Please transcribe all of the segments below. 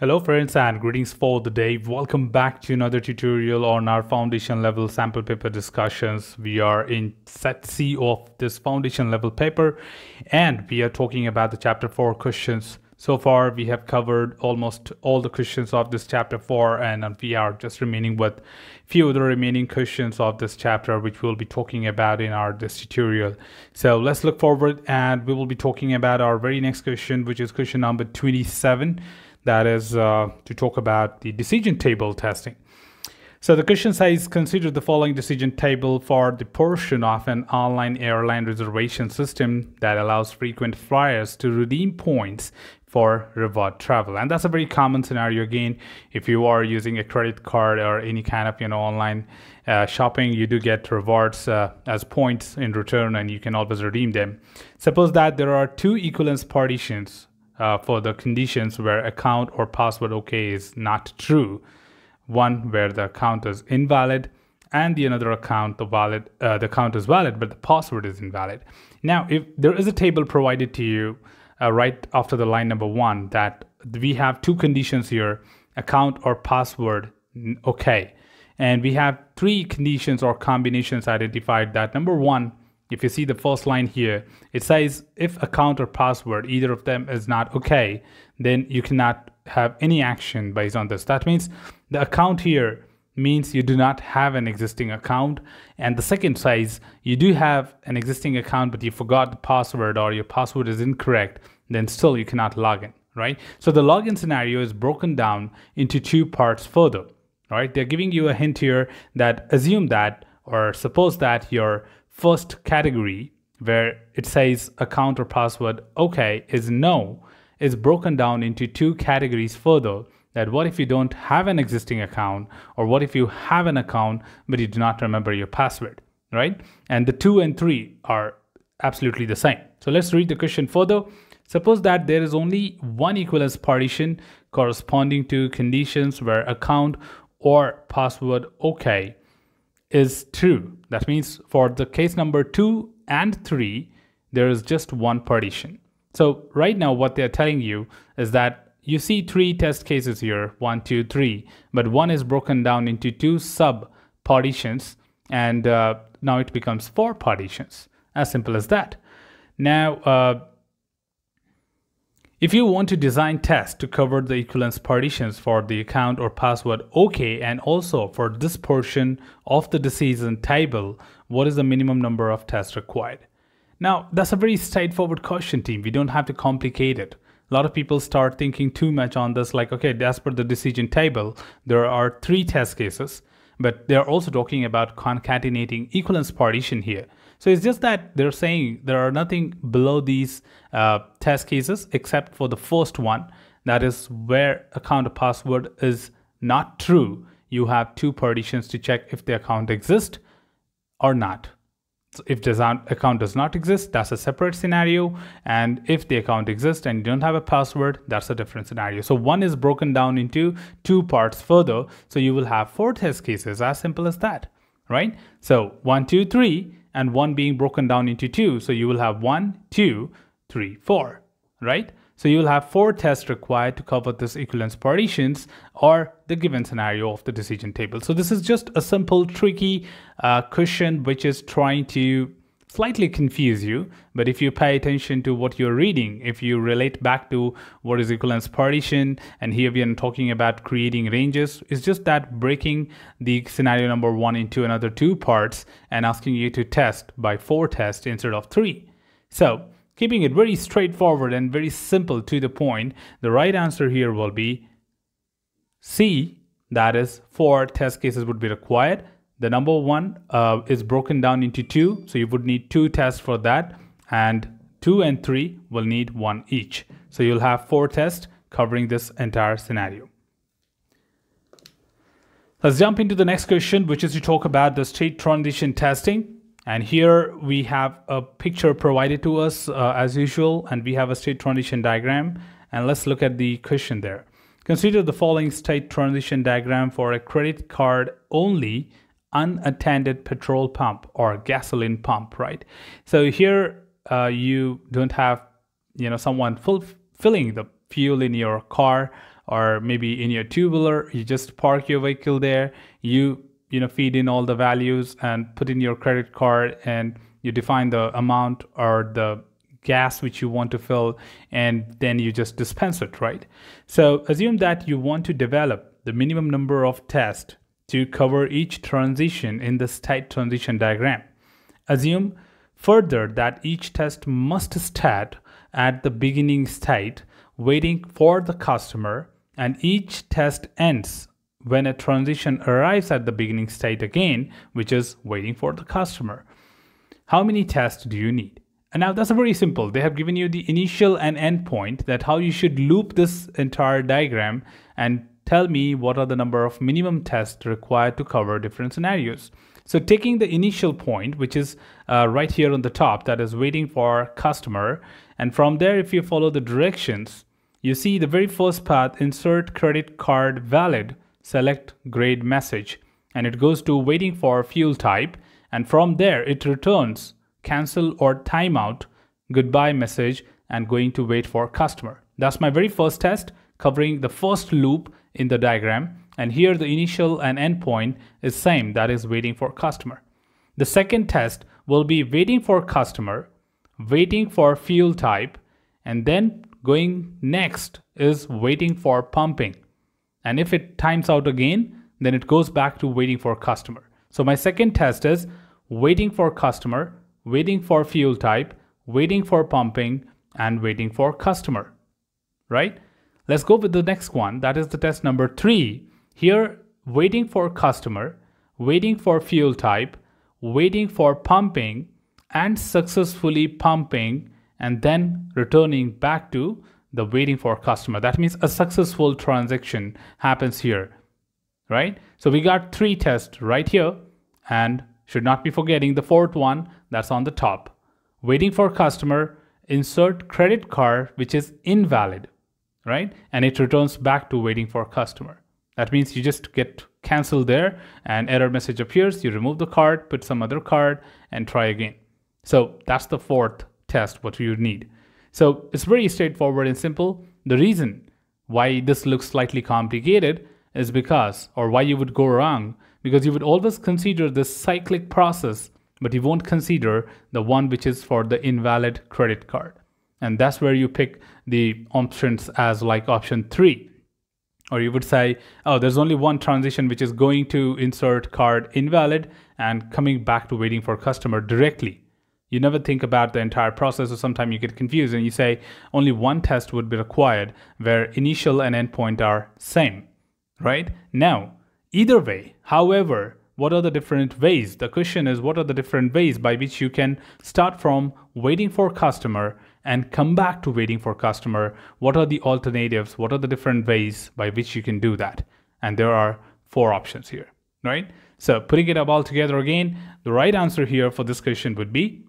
Hello friends and greetings for the day. Welcome back to another tutorial on our foundation level sample paper discussions. We are in set C of this foundation level paper and we are talking about the chapter 4 questions. So far we have covered almost all the questions of this chapter 4 and we are just remaining with few of the remaining questions of this chapter which we'll be talking about in this tutorial. So let's look forward and we will be talking about our very next question, which is question number 27. That is to talk about the decision table testing. So the question says, consider the following decision table for the portion of an online airline reservation system that allows frequent flyers to redeem points for reward travel. And that's a very common scenario. Again, if you are using a credit card or any kind of online shopping, you do get rewards as points in return and you can always redeem them. Suppose that there are two equivalence partitions for the conditions where account or password OK is not true, one where the account is invalid and the another account the account is valid but the password is invalid. Now if there is a table provided to you right after the line number 1 that we have two conditions here, account or password OK, and we have three conditions or combinations identified. That number 1, if you see the first line here, it says if account or password, either of them is not okay, then you cannot have any action based on this. That means the account here means you do not have an existing account. And the second says you do have an existing account, but you forgot the password or your password is incorrect, then still you cannot log in, right? So the login scenario is broken down into two parts further, right? They're giving you a hint here that assume that or suppose that your first category where it says account or password okay is no is broken down into two categories further, that what if you don't have an existing account or what if you have an account but you do not remember your password, right? And the 2 and 3 are absolutely the same. So let's read the question further. Suppose that there is only one equivalence partition corresponding to conditions where account or password okay is true. That means for the case number 2 and 3, there is just one partition. So right now what they're telling you is that you see three test cases here, 1, 2, 3, but one is broken down into two sub partitions and now it becomes four partitions, as simple as that. Now if you want to design tests to cover the equivalence partitions for the account or password OK and also for this portion of the decision table, what is the minimum number of tests required? Now that's a very straightforward question, team. We don't have to complicate it. A lot of people start thinking too much on this, like, okay, as per the decision table, there are three test cases, but they're also talking about concatenating equivalence partition here. So it's just that they're saying there are nothing below these test cases except for the first one, that is where account or password is not true. You have two partitions to check if the account exists or not. So if the account does not exist, that's a separate scenario, and if the account exists and you don't have a password, that's a different scenario. So one is broken down into two parts further, so you will have four test cases, as simple as that, right? So 1, 2, 3 and one being broken down into two, so you will have 1, 2, 3, 4, right? So you will have four tests required to cover this equivalence partitions or the given scenario of the decision table. So this is just a simple tricky question which is trying to slightly confuse you, but if you pay attention to what you're reading, if you relate back to what is equivalence partition, and here we are talking about creating ranges, it's just that breaking the scenario number 1 into another two parts and asking you to test by 4 tests instead of 3. So keeping it very straightforward and very simple to the point, the right answer here will be C, that is 4 test cases would be required. The number 1 is broken down into 2, so you would need 2 tests for that, and 2 and 3 will need 1 each. So you'll have 4 tests covering this entire scenario. Let's jump into the next question, which is to talk about the state transition testing. And here we have a picture provided to us as usual, and we have a state transition diagram. And let's look at the question there. Consider the following state transition diagram for a credit card only unattended petrol pump or gasoline pump, right? So here you don't have someone filling the fuel in your car or maybe in your tubular, you just park your vehicle there, you feed in all the values and put in your credit card, and you define the amount or the gas which you want to fill, and then you just dispense it, right? So assume that you want to develop the minimum number of tests to cover each transition in the state transition diagram. Assume further that each test must start at the beginning state, waiting for the customer, and each test ends when a transition arrives at the beginning state again, which is waiting for the customer. How many tests do you need? And now that's very simple. They have given you the initial and end point, that how you should loop this entire diagram and tell me what are the number of minimum tests required to cover different scenarios. So taking the initial point, which is right here on the top, that is waiting for customer. And from there, if you follow the directions, you see the very first path, insert credit card valid, select grade message, and it goes to waiting for fuel type. And from there, it returns cancel or timeout, goodbye message, and going to wait for customer. That's my very first test covering the first loop in the diagram. And here the initial and end point is same, that is waiting for customer. The second test will be waiting for customer, waiting for fuel type, and then going next is waiting for pumping. And if it times out again, then it goes back to waiting for customer. So my second test is waiting for customer, waiting for fuel type, waiting for pumping, and waiting for customer, right? Let's go with the next one. That is the test number 3. Here, waiting for customer, waiting for fuel type, waiting for pumping, and successfully pumping, and then returning back to the waiting for customer. That means a successful transaction happens here, right? So we got 3 tests right here, and should not be forgetting the fourth one that's on the top. Waiting for customer, insert credit card, which is invalid, right? And it returns back to waiting for customer. That means you just get cancel there, and error message appears. You remove the card, put some other card, and try again. So that's the fourth test, what you need. So it's very straightforward and simple. The reason why this looks slightly complicated is because, or why you would go wrong, because you would always consider this cyclic process, but you won't consider the one which is for the invalid credit card. And that's where you pick the options as like option 3. Or you would say, oh, there's only one transition which is going to insert card invalid and coming back to waiting for customer directly. You never think about the entire process, or sometimes you get confused and you say only one test would be required where initial and endpoint are same, right? Now, either way, however, what are the different ways? The question is, what are the different ways by which you can start from waiting for customer and come back to waiting for customer? What are the alternatives? What are the different ways by which you can do that? And there are 4 options here, right? So putting it up all together again, the right answer here for this question would be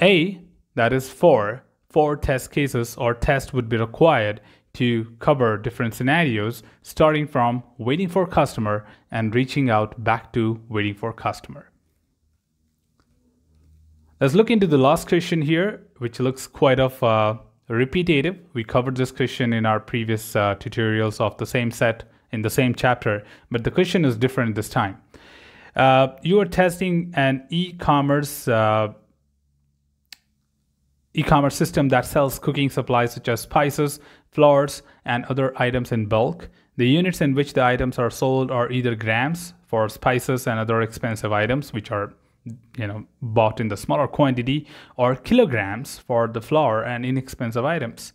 A, that is 4. 4 test cases or tests would be required to cover different scenarios, starting from waiting for customer and reaching out back to waiting for customer. Let's look into the last question here, which looks quite of repetitive. We covered this question in our previous tutorials of the same set in the same chapter, but the question is different this time. You are testing an e-commerce system that sells cooking supplies such as spices, flours, and other items in bulk. The units in which the items are sold are either grams for spices and other expensive items, which are bought in the smaller quantity, or kilograms for the flour and inexpensive items.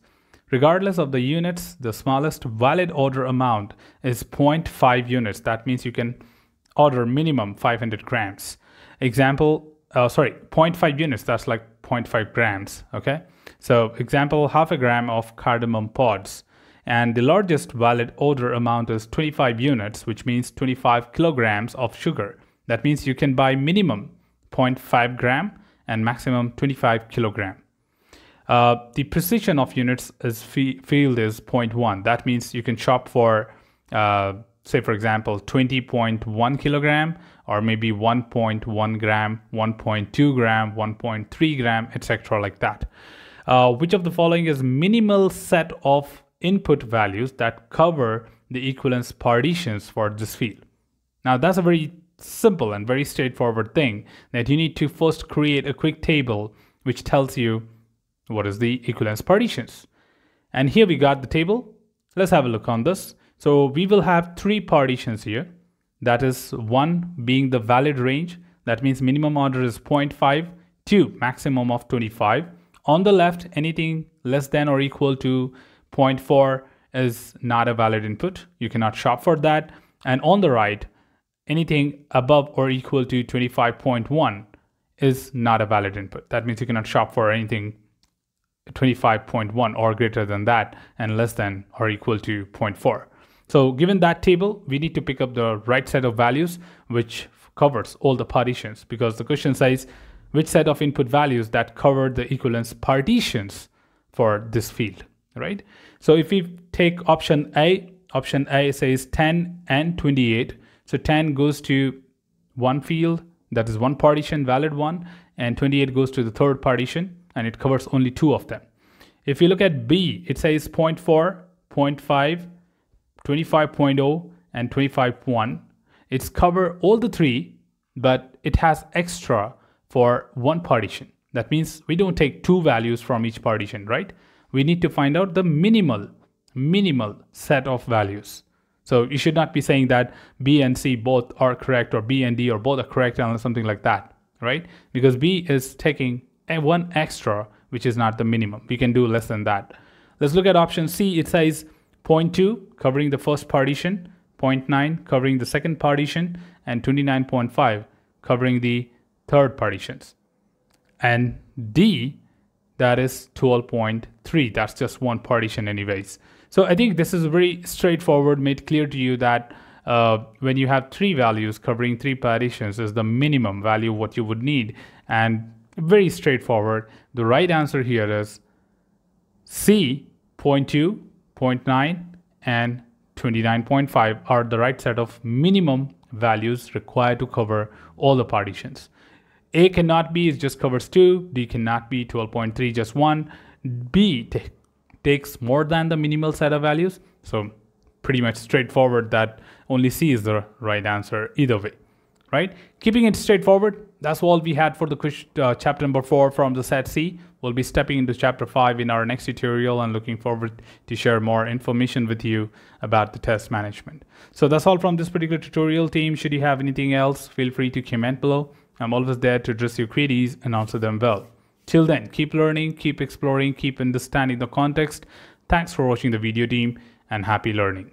Regardless of the units, the smallest valid order amount is 0.5 units. That means you can order minimum 500 grams. Example, 0.5 units, that's like 0.5 grams, okay? So example, half a gram of cardamom pods. And the largest valid order amount is 25 units, which means 25 kilograms of sugar. That means you can buy minimum 0.5 gram and maximum 25 kilogram. The precision of units is field is 0.1. That means you can shop for, say for example, 20.1 kilogram, or maybe 1.1 gram, 1.2 gram, 1.3 gram, etc. like that. Which of the following is minimal set of input values that cover the equivalence partitions for this field. Now that's a very simple and very straightforward thing, that you need to first create a quick table which tells you what is the equivalence partitions. And here we got the table. Let's have a look on this. So we will have three partitions here. That is one being the valid range. That means minimum order is 0.5 to maximum of 25. On the left, anything less than or equal to 0.4 is not a valid input. You cannot shop for that. And on the right, anything above or equal to 25.1 is not a valid input. That means you cannot shop for anything 25.1 or greater than that and less than or equal to 0.4. So given that table, we need to pick up the right set of values which covers all the partitions, because the question says which set of input values that cover the equivalence partitions for this field, right? So if we take option A says 10 and 28. So 10 goes to one field, that is one partition, valid one, and 28 goes to the third partition, and it covers only two of them. If you look at B, it says 0.4, 0.5, 25.0, and 25.1. It's cover all the three, but it has extra for one partition. That means we don't take two values from each partition, right? We need to find out the minimal set of values. So you should not be saying that B and C both are correct, or B and D or both are correct, or something like that, right? Because B is taking one extra, which is not the minimum. We can do less than that. Let's look at option C. It says 0.2 covering the first partition, 0.9 covering the second partition, and 29.5 covering the third partitions. And D, that is 12.3. That's just one partition anyways. So I think this is very straightforward, made clear to you that when you have three values covering three partitions is the minimum value what you would need. And very straightforward. The right answer here is C, 0.2, 0.9, and 29.5 are the right set of minimum values required to cover all the partitions. A cannot be, it just covers two. D cannot be, 12.3, just one. B takes more than the minimal set of values. So pretty much straightforward that only C is the right answer either way, right? Keeping it straightforward, that's all we had for the question, chapter number 4 from the set C. We'll be stepping into chapter 5 in our next tutorial, and looking forward to share more information with you about the test management. So that's all from this particular tutorial team. Should you have anything else, feel free to comment below. I'm always there to address your queries and answer them well. Till then, keep learning, keep exploring, keep understanding the context. Thanks for watching the video team, and happy learning.